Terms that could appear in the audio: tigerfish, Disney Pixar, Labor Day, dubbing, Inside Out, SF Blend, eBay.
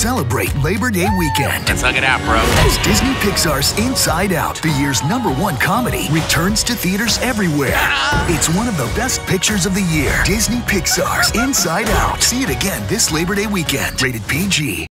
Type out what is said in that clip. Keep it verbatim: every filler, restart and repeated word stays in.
celebrate Labor Day weekend. Let's hug it out, bro. As Disney Pixar's Inside Out, the year's number one comedy, returns to theaters everywhere. Ah! It's one of the best pictures of the year. Disney Pixar's Inside Out. See it again this Labor Day weekend. Rated P G.